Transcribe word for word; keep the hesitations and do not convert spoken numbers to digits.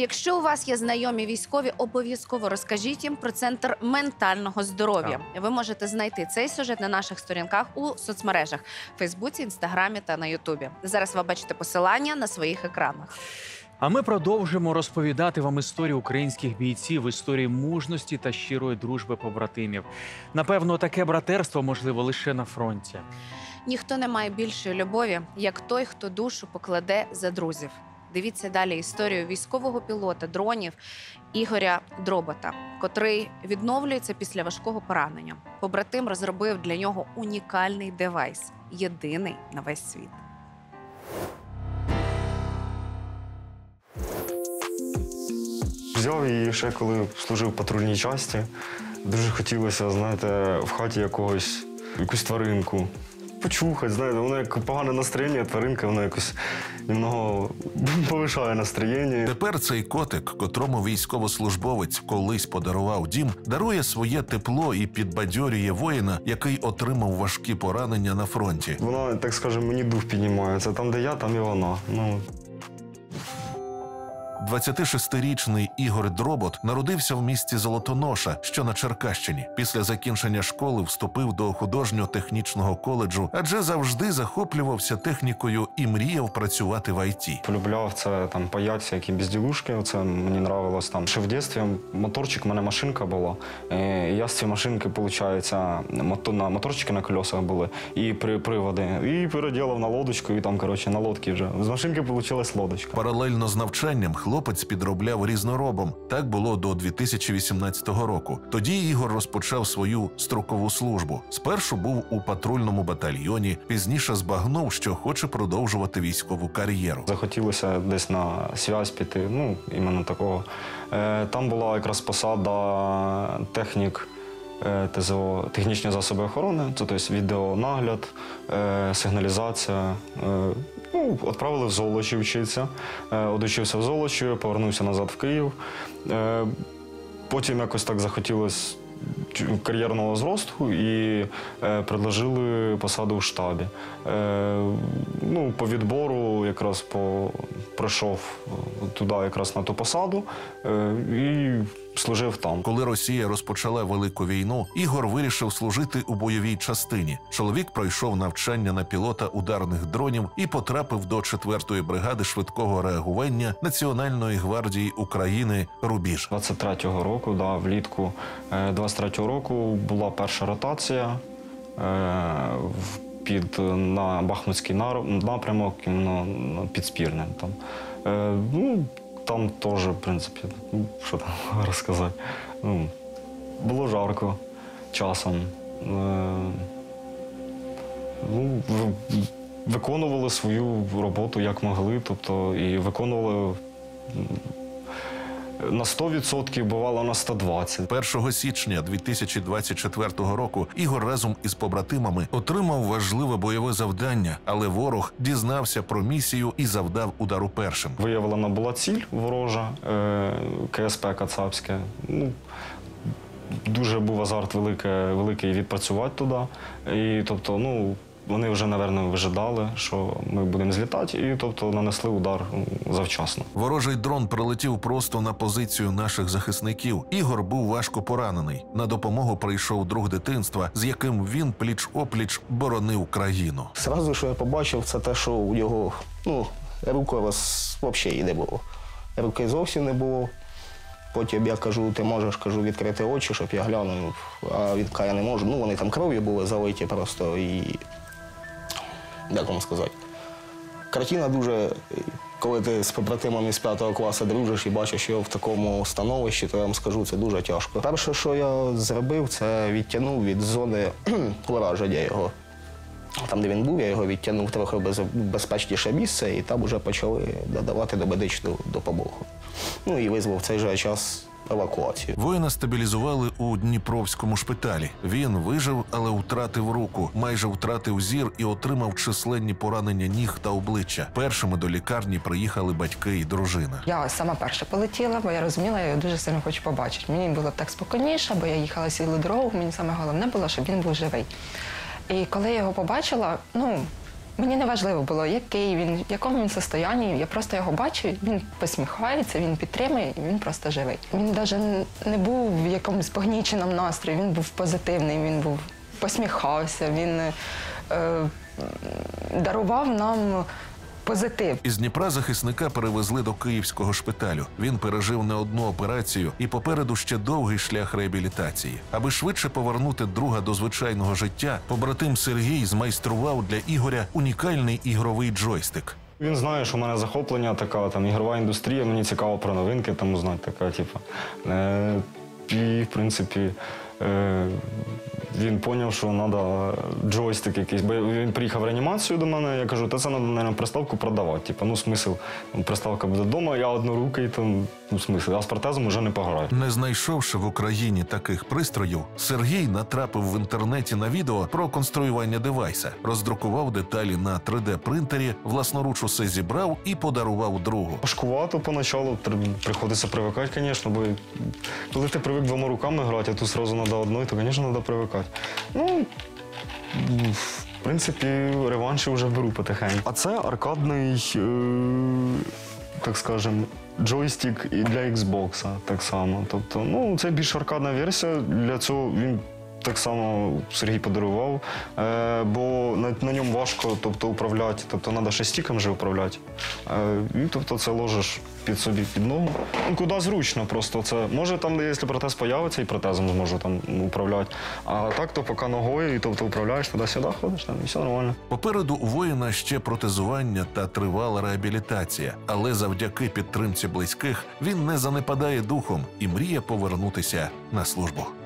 Якщо у вас є знайомі військові, обов'язково розкажіть їм про центр ментального здоров'я. Ви можете знайти цей сюжет на наших сторінках у соцмережах – Фейсбуці, Інстаграмі та на Ютубі. Зараз ви бачите посилання на своїх екранах. А ми продовжимо розповідати вам історію українських бійців, історії мужності та щирої дружби побратимів. Напевно, таке братерство можливо лише на фронті. Ніхто не має більшої любові, як той, хто душу покладе за друзів. Дивіться далі історію військового пілота дронів Ігоря Дробота, котрий відновлюється після важкого поранення. Побратим розробив для нього унікальний девайс, єдиний на весь світ. Взяв і ще коли служив в патрульній часті, дуже хотілося, знаєте, в хаті якогось, якусь тваринку. Почухати, знаєте, воно як погане настроєння, тваринка, воно якось немного повишає настроєння. Тепер цей котик, котрому військовослужбовець колись подарував дім, дарує своє тепло і підбадьорює воїна, який отримав важкі поранення на фронті. Вона, так скажемо, мені дух піднімає. Це там, де я, там і вона. Ну... двадцятишестирічний Ігор Дробот народився в місті Золотоноша, що на Черкащині. Після закінчення школи вступив до художньо-технічного коледжу, адже завжди захоплювався технікою і мріяв працювати в ай ті. Полюбляв це там паяти всякі безділушки, це мені нравилось там. Ще в дитинстві моторчик, у мене машинка була. І я з цієї машинки, виходить, моторчики на колесах були і приводи. І переділав на лодочку, і там, коротше, на лодці вже. З машинки вийшла лодочка. Паралельно з навчанням хлопець підробляв різноробом. Так було до дві тисячі вісімнадцятого року. Тоді Ігор розпочав свою строкову службу. Спершу був у патрульному батальйоні, пізніше збагнув, що хоче продовжувати військову кар'єру. Захотілося десь на зв'язь піти, ну, іменно такого. Там була якраз посада технік ТЗО, технічні засоби охорони, це тобто відеонагляд, сигналізація. Ну, відправили в Золочі вчитися, одучився в Золочі, повернувся назад в Київ. Потім якось так захотілося кар'єрного зросту і предложили посаду в штабі. Ну, по відбору якраз по... прийшов туди якраз на ту посаду і служив там. Коли Росія розпочала Велику війну, Ігор вирішив служити у бойовій частині. Чоловік пройшов навчання на пілота ударних дронів і потрапив до четвертої бригади швидкого реагування Національної гвардії України «Рубіж». двадцять третього року, да, влітку двадцять третього року була перша ротація в Під, на Бахмутський напрямок, під Спірне. Там, е, ну, там теж, в принципі, що там розказати. Ну, було жарко часом. Е, ну, виконували свою роботу, як могли, тобто, і виконували... на сто відсотків, бувало на сто двадцять. першого січня дві тисячі двадцять четвертого року Ігор разом із побратимами отримав важливе бойове завдання, але ворог дізнався про місію і завдав удару першим. Виявлена була ціль ворожа, КСП Кацапське. Ну, дуже був азарт великий, великий відпрацювати туди. І, тобто, ну, вони вже, напевно, вижидали, що ми будемо злітати, і, тобто, нанесли удар завчасно. Ворожий дрон прилетів просто на позицію наших захисників. Ігор був важко поранений. На допомогу прийшов друг дитинства, з яким він пліч-опліч боронив країну. Зразу, що я побачив, це те, що у його, ну, руки взагалі не було. Руки зовсім не було. Потім я кажу, ти можеш, кажу, відкрити очі, щоб я глянув, а він каже, я не можу. Ну, вони там кров'ю були залиті просто і... як вам сказати, картина дуже, коли ти з побратимами з п'ятого класу дружиш і бачиш його в такому становищі, то я вам скажу, це дуже тяжко. Перше, що я зробив, це відтягнув від зони ураження його. Там, де він був, я його відтягнув трохи в безпечніше місце, і там вже почали надавати домедичну допомогу. Ну і визвав в цей же час евакуацію. Воїна стабілізували у Дніпровському шпиталі. Він вижив, але втратив руку, майже втратив зір і отримав численні поранення ніг та обличчя. Першими до лікарні приїхали батьки і дружина. Я сама перша полетіла, бо я розуміла, я його дуже сильно хочу побачити. Мені було так спокійніше, бо я їхала цілу дорогу, мені саме головне було, щоб він був живий. І коли я його побачила, ну, Мені не важливо було, який він, в якому він состоянні. Я просто його бачу, він посміхається, він підтримує, і він просто живий. Він навіть не був в якомусь погніченому настрої, він був позитивний, він був посміхався, він е, дарував нам позитив. Із Дніпра захисника перевезли до Київського шпиталю. Він пережив не одну операцію і попереду ще довгий шлях реабілітації. Аби швидше повернути друга до звичайного життя, побратим Сергій змайстрував для Ігоря унікальний ігровий джойстик. Він знає, що в мене захоплення така, там, ігрова індустрія, мені цікаво про новинки там узнати, така, типу. Е, і, в принципі, е, він зрозумів, що треба джойстик якийсь. Бо він приїхав в реанімацію до мене, я кажу, та це треба, мабуть, приставку продавати. Типу, ну, смисл, приставка буде вдома, я однорукий, там, ну, смисл, а з протезом вже не пограю. Не знайшовши в Україні таких пристроїв, Сергій натрапив в інтернеті на відео про конструювання девайса, роздрукував деталі на три де принтері, власноруч усе зібрав і подарував другу. Важкувато поначалу, приходиться привикати, звісно, бо коли ти привик двома руками грати, а тут одразу треба одною, то, звісно, треба привикати. Ну, в принципі, реванші вже беру потихеньку. А це аркадний, е, так скажемо, джойстик і для Xbox так само. Тобто, ну, це більш аркадна версія, для цього він так само Сергій подарував, е, бо на, на ньому важко, тобто, управляти, тобто, треба ще стіком же управляти. Е, і, тобто, це ложиш під собі, під ногу. Ну, куди зручно просто це. Може там, якщо протез появиться, і протезом зможу там управляти. А так, то поки ногою, і тобто управляєш, туди-сюди ходиш, там, і все нормально. Попереду у воїна ще протезування та тривала реабілітація. Але завдяки підтримці близьких він не занепадає духом і мріє повернутися на службу.